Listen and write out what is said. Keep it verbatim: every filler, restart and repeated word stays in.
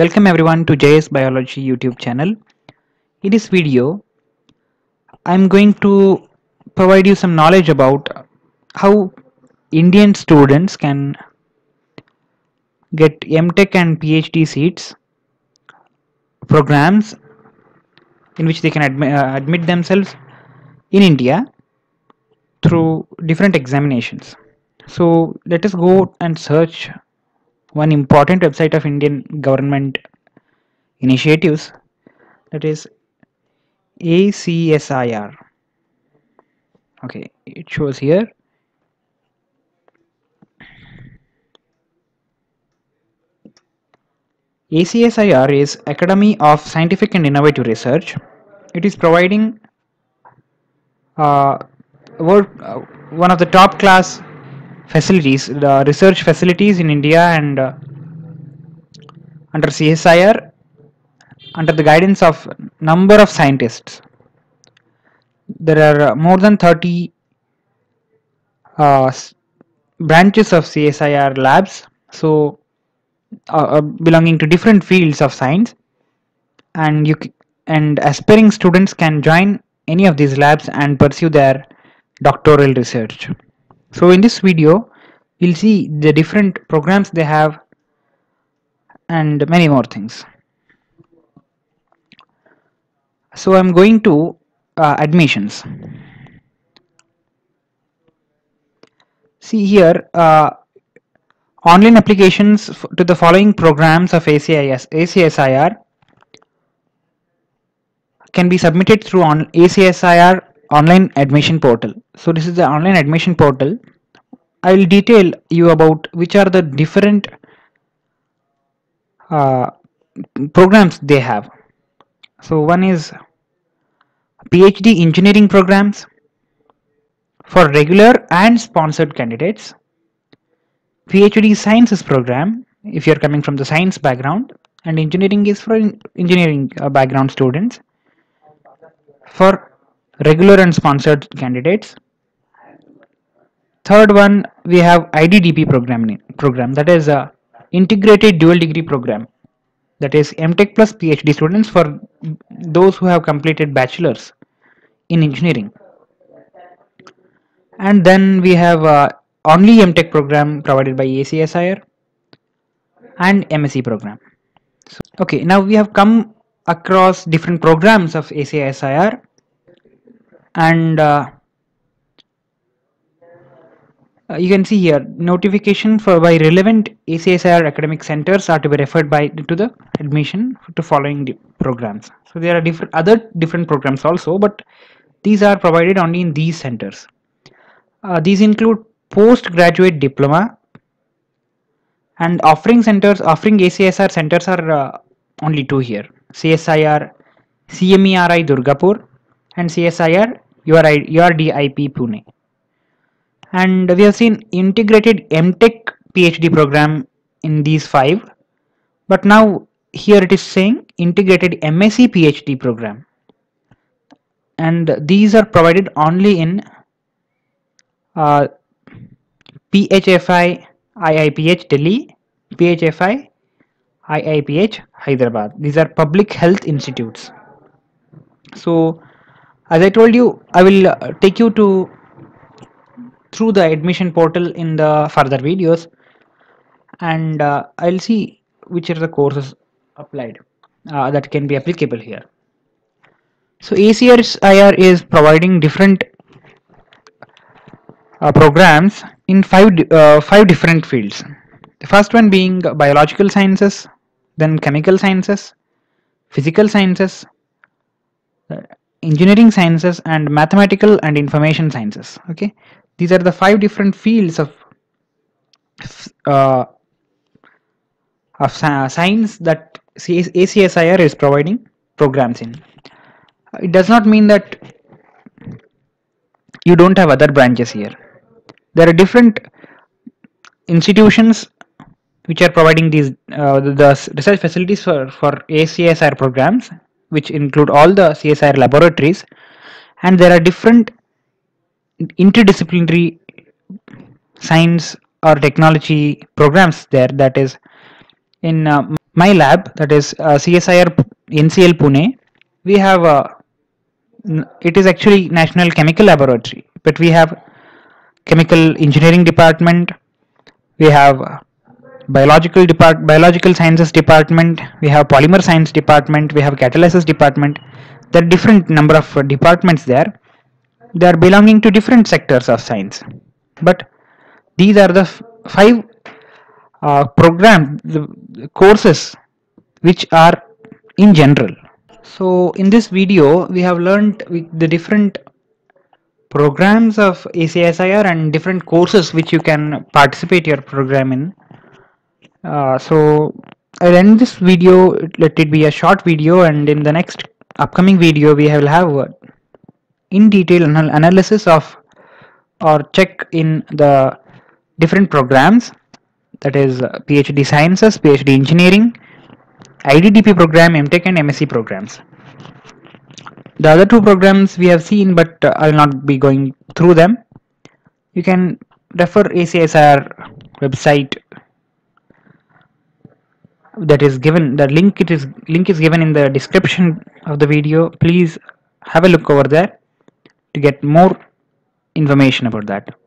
Welcome everyone to J S Biology YouTube channel. In this video, I'm going to provide you some knowledge about how Indian students can get M Tech and PhD seats programs in which they can admi uh, admit themselves in India through different examinations. So let us go and search one important website of Indian government initiatives, that is A C S I R. Okay, it shows here. A C S I R is Academy of Scientific and Innovative Research. It is providing uh, work, uh, one of the top class facilities, the research facilities in India, and uh, under C S I R, under the guidance of number of scientists. There are more than thirty uh, branches of C S I R labs, so uh, belonging to different fields of science, and you and aspiring students can join any of these labs and pursue their doctoral research. So in this video, we'll see the different programs they have and many more things. So I'm going to uh, admissions. See here, uh, online applications to the following programs of A C S I R can be submitted through on A C S I R online admission portal. So this is the online admission portal. I will detail you about which are the different uh, programs they have. So one is PhD engineering programs for regular and sponsored candidates, PhD sciences program if you are coming from the science background, and engineering is for engineering uh, background students for regular and sponsored candidates. Third one, we have I D D P program, program that is a integrated dual degree program, that is M Tech plus PhD students for those who have completed bachelors in engineering. And then we have uh, only M Tech program provided by A C S I R and M S E program. So, okay, now we have come across different programs of A C S I R. And uh, you can see here, notification for by relevant A C S I R academic centers are to be referred by to the admission to following programs. So there are different other different programs also, but these are provided only in these centers. Uh, these include postgraduate diploma, and offering centers, offering A C S I R centers are uh, only two here: C S I R C M E R I Durgapur and C S I R U R D I P Pune. And we have seen integrated M Tech PhD program in these five, but now here it is saying integrated M S E PhD program, and these are provided only in uh, P H F I I I P H Delhi, P H F I I I P H Hyderabad. These are public health institutes. So as I told you, I will uh, take you to through the admission portal in the further videos, and uh, I'll see which are the courses applied uh, that can be applicable here. So A C S I R is providing different uh, programs in five uh, five different fields. The first one being biological sciences, then chemical sciences, physical sciences, Uh, engineering sciences, and mathematical and information sciences. Okay, these are the five different fields of uh, of science that A C S I R is providing programs in. It does not mean that you don't have other branches here. There are different institutions which are providing these uh, the research facilities for, for A C S I R programs, which include all the C S I R laboratories, and there are different interdisciplinary science or technology programs there, that is in uh, my lab, that is uh, C S I R N C L Pune, we have uh, it is actually National Chemical Laboratory, but we have Chemical Engineering Department, we have uh, biological depart biological sciences department, we have polymer science department, we have catalysis department. There are different number of uh, departments there. They are belonging to different sectors of science, but these are the five uh, program the, the courses which are in general. So in this video we have learned with the different programs of A C S I R and different courses which you can participate your program in. Uh, so I'll end this video, let it be a short video, and in the next upcoming video we will have in detail analysis of or check in the different programs, that is PhD Sciences, PhD Engineering, I D D P program, M Tech and M Sc programs. The other two programs we have seen, but uh, I'll not be going through them. You can refer A C S I R website, that is given, the link it is link is given in the description of the video. Please have a look over there to get more information about that.